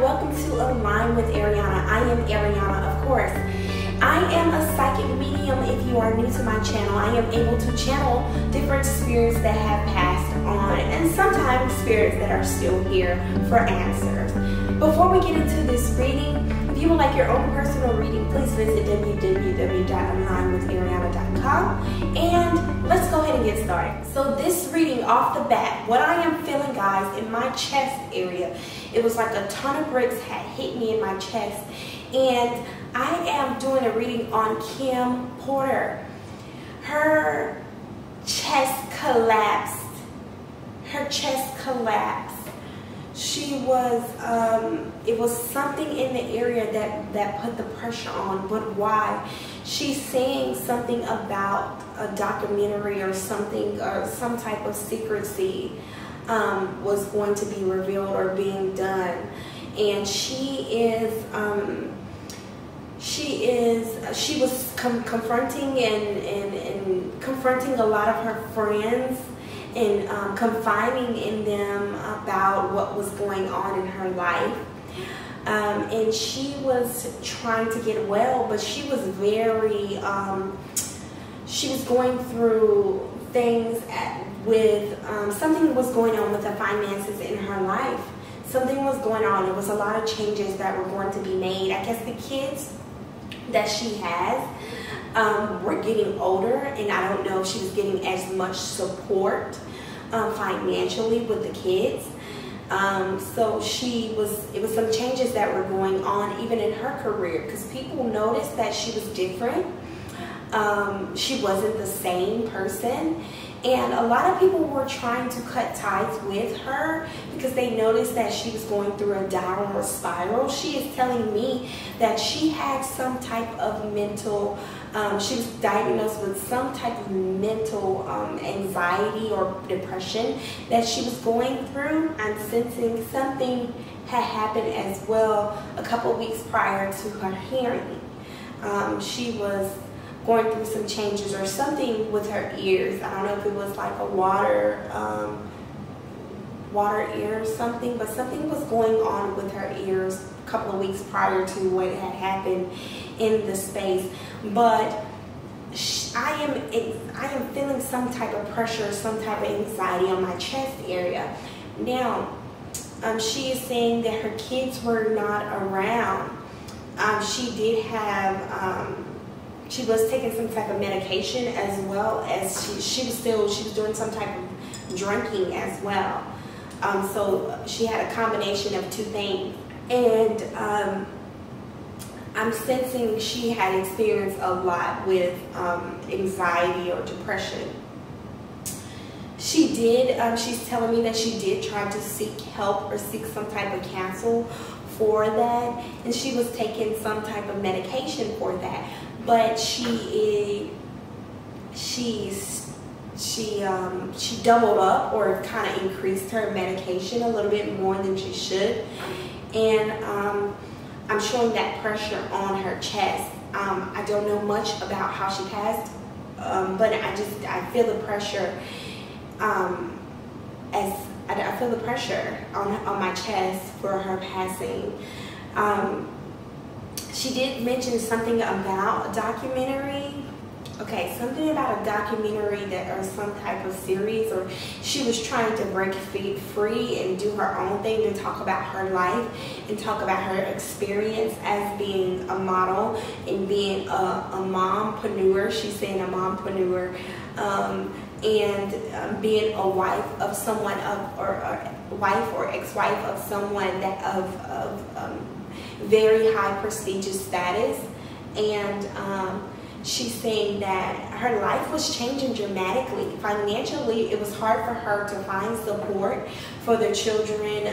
and welcome to Align with Ariana. I am Ariana, of course. I am a psychic medium. If you are new to my channel, I am able to channel different spirits that have passed on and sometimes spirits that are still here for answers. Before we get into this reading, if you would like your own personal reading, please visit www.onlinewithariana.com and let's go ahead and get started. So this reading off the bat, what I am feeling, guys, in my chest area, it was like a ton of bricks had hit me in my chest, and I am doing a reading on Kim Porter. Her chest collapsed. Her chest collapsed. She was, it was something in the area that put the pressure on, but why? She's saying something about a documentary or something, or some type of secrecy was going to be revealed or being done. And she was confronting a lot of her friends and confiding in them about what was going on in her life. And she was trying to get well, but she was very, she was going through things something was going on with the finances in her life. Something was going on. There was a lot of changes that were going to be made. I guess the kids that she has were getting older, and I don't know if she was getting as much support financially with the kids. So it was some changes that were going on even in her career, because people noticed that she was different. She wasn't the same person, and a lot of people were trying to cut ties with her because they noticed that she was going through a downward spiral. She is telling me that she had some type of mental, she was diagnosed with some type of mental anxiety or depression that she was going through. I'm sensing something had happened as well a couple weeks prior to her hearing. She was going through some changes or something with her ears. I don't know if it was like a water ear or something, but something was going on with her ears a couple of weeks prior to what had happened in the space. But I am feeling some type of pressure, some type of anxiety on my chest area. Now, she is saying that her kids were not around. She did have, she was taking some type of medication, as well as she was doing some type of drinking as well. So she had a combination of two things. And I'm sensing she had experienced a lot with anxiety or depression. She did, she's telling me that she did try to seek help or seek some type of counsel for that. And she was taking some type of medication for that. But she doubled up or kind of increased her medication a little bit more than she should, and I'm showing that pressure on her chest. I don't know much about how she passed, but I feel the pressure. I feel the pressure on my chest for her passing. She did mention something about a documentary. Okay, something about a documentary or some type of series, or she was trying to break free and do her own thing and talk about her life and talk about her experience as being a model and being a mompreneur. She's saying a mompreneur, and being a wife of someone or ex-wife of someone that very high prestigious status. And she's saying that her life was changing dramatically. Financially, it was hard for her to find support for their children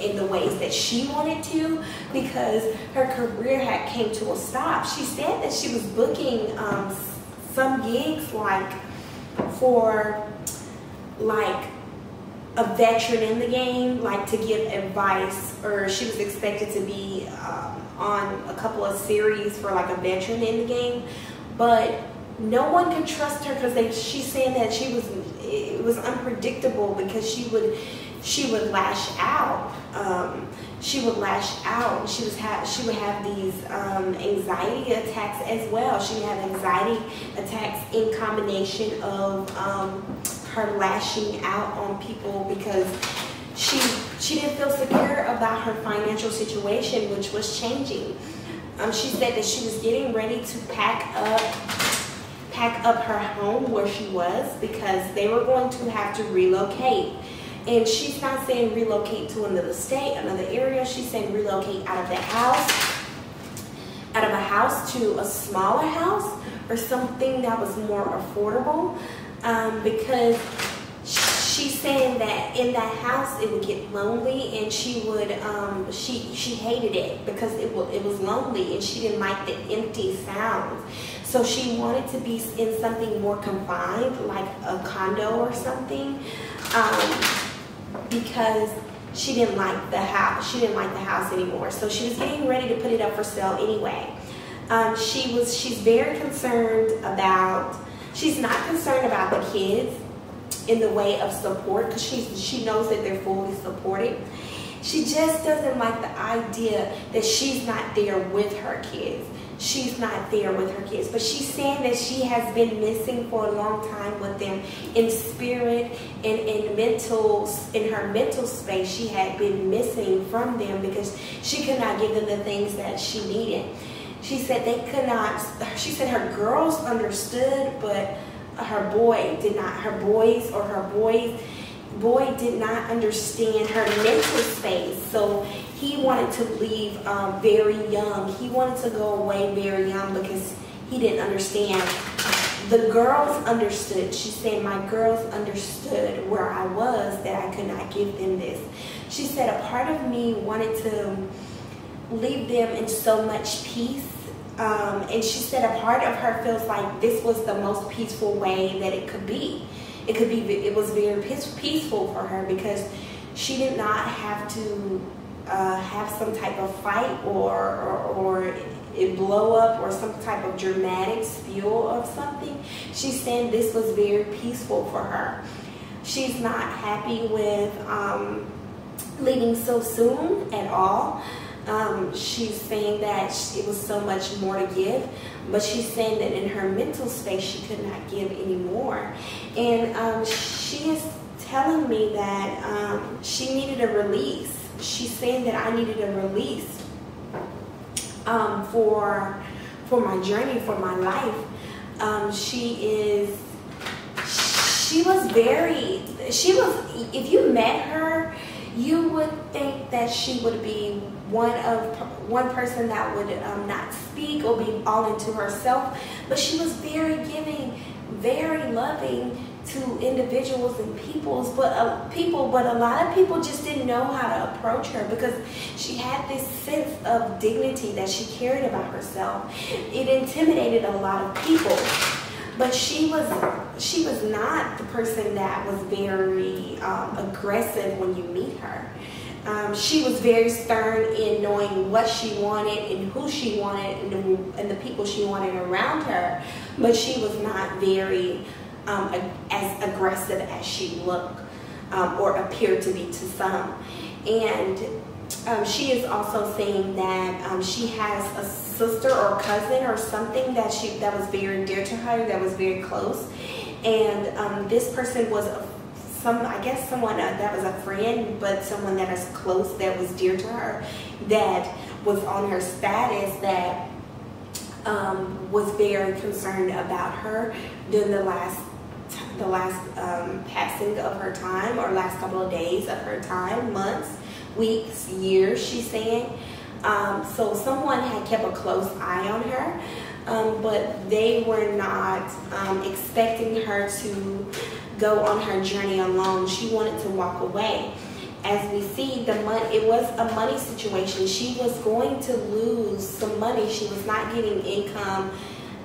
in the ways that she wanted to, because her career had came to a stop. She said that she was booking some gigs for a veteran in the game, like to give advice, or she was expected to be on a couple of series for like a veteran in the game, but no one could trust her because she's saying that it was unpredictable, because she would lash out. she would lash out. She would have these anxiety attacks as well. She had anxiety attacks in combination of her lashing out on people because she didn't feel secure about her financial situation, which was changing. She said that she was getting ready to pack up her home where she was because they were going to have to relocate. And she's not saying relocate to another state, another area. She's saying relocate out of the house, out of a house to a smaller house or something that was more affordable, because she's saying that in that house it would get lonely, and she would she hated it because it was lonely, and she didn't like the empty sounds. So she wanted to be in something more confined, like a condo or something. Because she didn't like the house. She didn't like the house anymore. So she was getting ready to put it up for sale anyway. She's very concerned about, she's not concerned about the kids in the way of support, because she knows that they're fully supported. She just doesn't like the idea that she's not there with her kids. She's not there with her kids, but she's saying that she has been missing for a long time with them in spirit and in her mental space. She had been missing from them because she could not give them the things that she needed. She said they could not, she said her girls understood, but her boy did not, her boy did not understand her mental space. So he wanted to leave very young. He wanted to go away very young because he didn't understand. The girls understood. She said, my girls understood where I was, that I could not give them this. She said, a part of me wanted to leave them in so much peace. And she said, a part of her feels like this was the most peaceful way that it could be. It was very peaceful for her because she did not have to have some type of fight or it blow up or some type of dramatic spiel of something. She said this was very peaceful for her. She's not happy with leaving so soon at all. She's saying that it was so much more to give, but she's saying that in her mental space she could not give anymore. And she is telling me that she needed a release. She's saying that I needed a release for my journey, for my life. She was, if you met her, you would think that she would be one person that would not speak or be all into herself, but she was very giving, very loving to individuals and people, but a lot of people just didn't know how to approach her because she had this sense of dignity that she carried about herself. It intimidated a lot of people, but she was not the person that was very aggressive when you meet her. She was very stern in knowing what she wanted and who she wanted and the people she wanted around her, but she was not very as aggressive as she looked or appeared to be to some. And she is also saying that she has a sister or cousin or something that was very dear to her, that was very close, and this person was someone that was a friend, but someone that is close, that was dear to her, that was on her status, that was very concerned about her during the last passing of her time, or last couple of days of her time, months, weeks, years, she's saying. So someone had kept a close eye on her, but they were not expecting her to go on her journey alone. She wanted to walk away. As we see, it was a money situation. She was going to lose some money. She was not getting income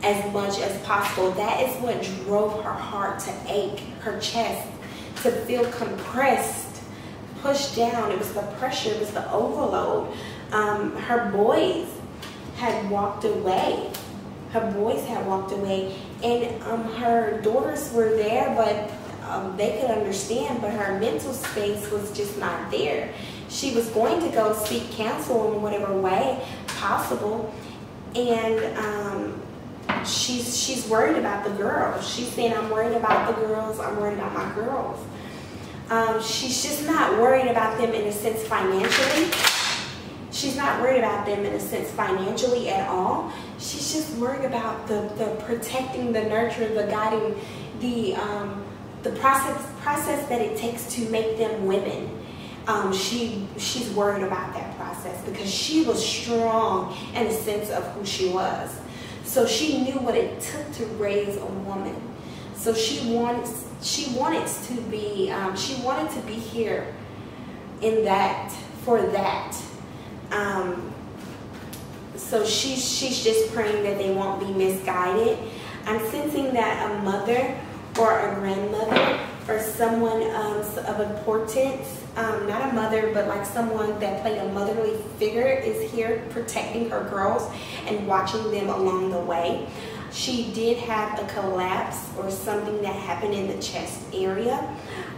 as much as possible. That is what drove her heart to ache, her chest to feel compressed, pushed down. It was the pressure, it was the overload. Her boys had walked away. Her boys had walked away, and her daughters were there, but they could understand, but her mental space was just not there. She was going to go seek counsel in whatever way possible, and she's worried about the girls. She's saying, I'm worried about the girls, I'm worried about my girls. She's just not worried about them in a sense financially. She's not worried about them in a sense financially at all. She's just worried about the protecting, the nurture, the guiding, the process that it takes to make them women. She's worried about that process because she was strong in a sense of who she was. So she knew what it took to raise a woman. So she wanted to be here in that, for that. So she's just praying that they won't be misguided. I'm sensing that a mother or a grandmother or someone of importance, not a mother, but like someone that played a motherly figure, is here protecting her girls and watching them along the way. She did have a collapse or something that happened in the chest area.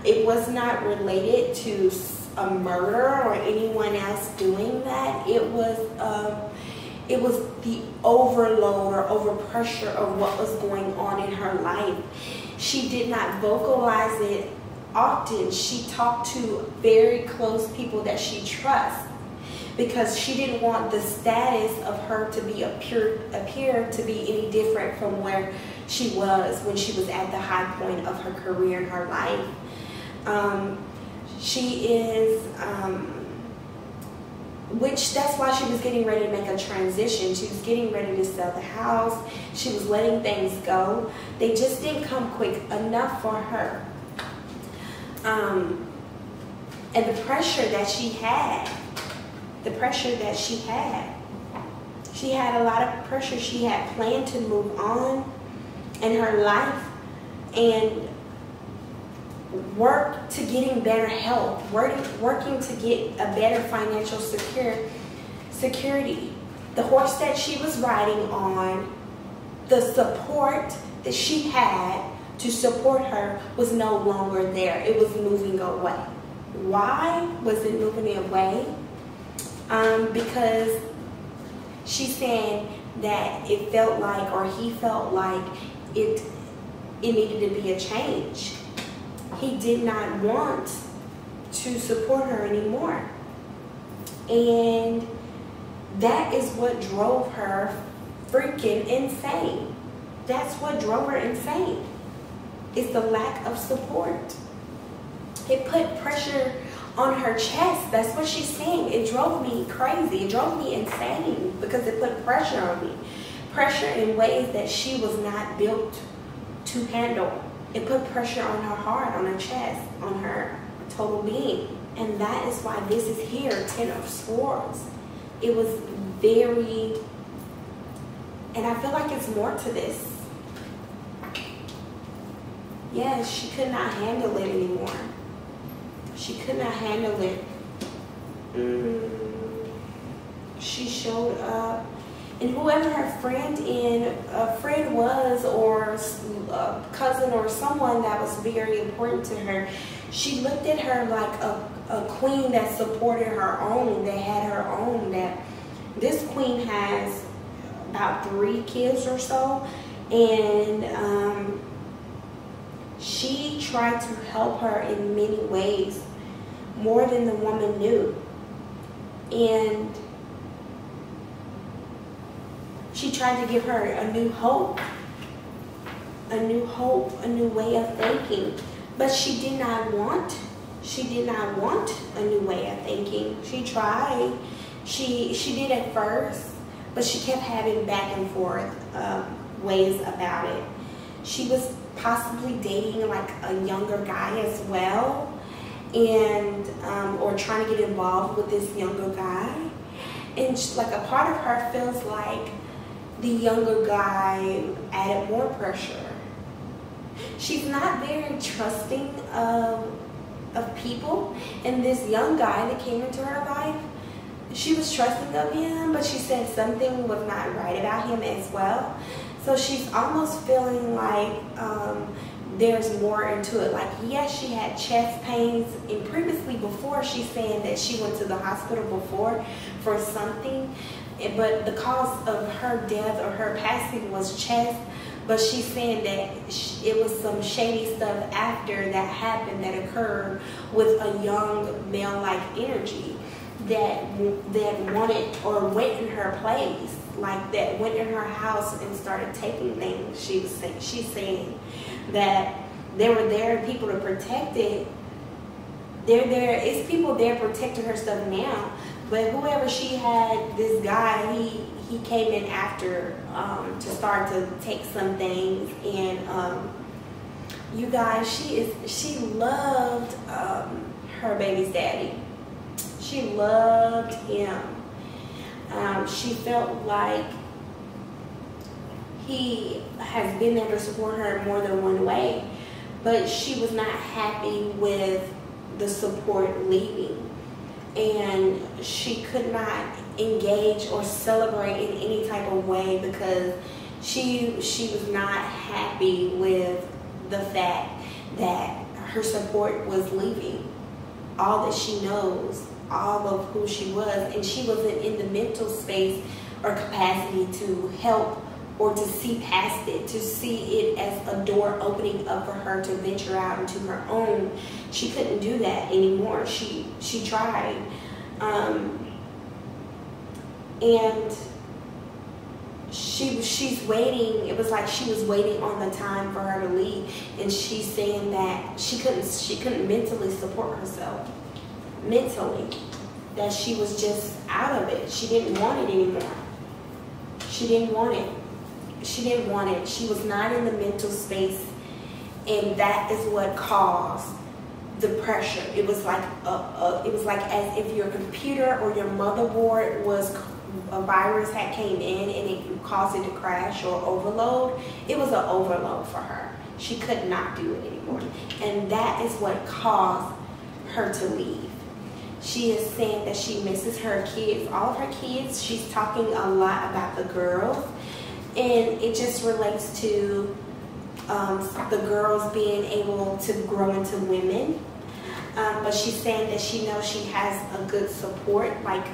It was not related to a murder or anyone else doing that. It was the overload or overpressure of what was going on in her life. She did not vocalize it often. She talked to very close people that she trusts, because she didn't want the status of her to be appear to be any different from where she was when she was at the high point of her career and her life. She is, which that's why she was getting ready to make a transition. She was getting ready to sell the house. She was letting things go. They just didn't come quick enough for her. And the pressure that she had, she had a lot of pressure. She had planned to move on in her life and work to getting better help, working to get a better financial security. The horse that she was riding on, the support that she had to support her was no longer there. It was moving away. Why was it moving away? Because she said that it felt like, or he felt like, it needed to be a change. He did not want to support her anymore. And that is what drove her freaking insane. That's what drove her insane. It's the lack of support. It put pressure on her chest. That's what she's saying. It drove me crazy. It drove me insane because it put pressure on me. Pressure in ways that she was not built to handle. It put pressure on her heart, on her chest, on her total being. And that is why this is here, 10 of Swords. It was very, and I feel like it's more to this. Yeah, she could not handle it anymore. She could not handle it. She showed up. And whoever her friend was, or a cousin or someone that was very important to her, she looked at her like a queen that supported her own, that had her own. That this queen has about 3 kids or so, and she tried to help her in many ways, more than the woman knew. And she tried to give her a new hope, a new way of thinking. But she did not want a new way of thinking. She tried, she did at first, but she kept having back and forth ways about it. She was possibly dating like a younger guy as well, and or trying to get involved with this younger guy. And she, like a part of her feels like the younger guy added more pressure. She's not very trusting of people, and this young guy that came into her life, she was trusting of him, but she said something was not right about him as well. So she's almost feeling like there's more into it. Like, yes, she had chest pains, and previously before, she's saying that she went to the hospital before for something, but the cause of her death or her passing was chest. But she's saying that it was some shady stuff after that happened that occurred with a young male-like energy that wanted or went in her place, like that went in her house and started taking things. She's saying that they were there, people to protect it. They're there. It's people there protecting her stuff now. But whoever she had, this guy, he came in after to start to take some things. And you guys, she loved her baby's daddy. She loved him. She felt like he has been there to support her in more than one way, but she was not happy with the support leaving. And she could not engage or celebrate in any type of way because she was not happy with the fact that her support was leaving. All that she knows, all of who she was, and she wasn't in the mental space or capacity to help or to see past it, to see it as a door opening up for her to venture out into her own. She couldn't do that anymore. She tried. And she's waiting. It was like she was waiting on the time for her to leave, and she's saying that she couldn't mentally support herself. Mentally, that she was just out of it. She didn't want it anymore. She didn't want it. She didn't want it. She was not in the mental space, and that is what caused the pressure. It was like as if your computer or your motherboard was a virus had came in and it caused it to crash or overload. It was an overload for her. She could not do it anymore, and that is what caused her to leave. She is saying that she misses her kids, all of her kids. She's talking a lot about the girls, and it just relates to the girls being able to grow into women. But she's saying that she knows she has a good support, like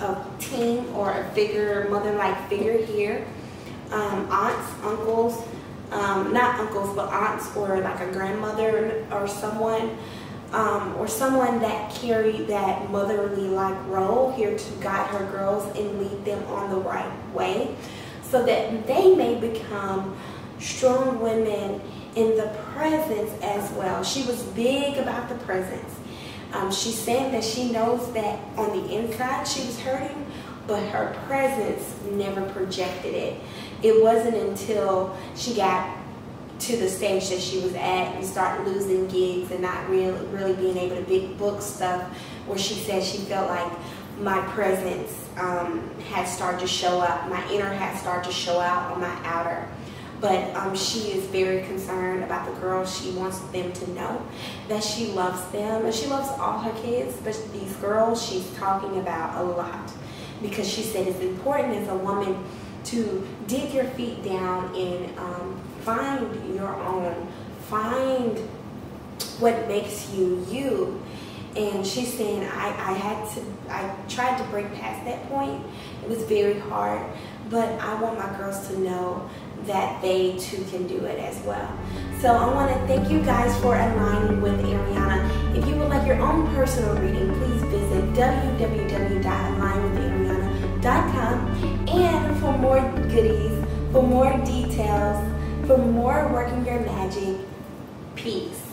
a team or a figure, mother-like figure here. Aunts, uncles, not uncles, but aunts, or like a grandmother or someone. Or someone that carried that motherly-like role here to guide her girls and lead them on the right way so that they may become strong women in the presence as well. She was big about the presence. She's saying that she knows that on the inside she was hurting, but her presence never projected it. It wasn't until she got to the stage that she was at and start losing gigs and not really being able to big book stuff, where she said she felt like my presence had started to show up, my inner had started to show out on my outer. But she is very concerned about the girls. She wants them to know that she loves them, and she loves all her kids, but these girls she's talking about a lot, because she said it's important as a woman to dig your feet down and find your own, find what makes you you. And she's saying, I tried to break past that point. It was very hard, but I want my girls to know that they too can do it as well. So I want to thank you guys for aligning with Ariana. If you would like your own personal reading, please visit www.alignwithariana.com. And for more goodies, for more details, for more working your magic, peace.